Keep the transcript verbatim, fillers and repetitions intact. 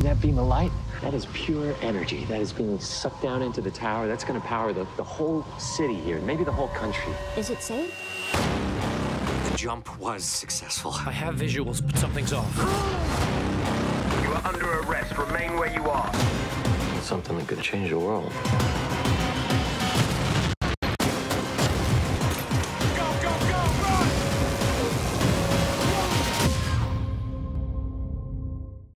See that beam of light? That is pure energy. That is being sucked down into the tower. That's going to power the, the whole city here, maybe the whole country. Is it safe? The jump was successful. I have visuals, but something's off. You are under arrest. Remain where you are. Something that could change the world.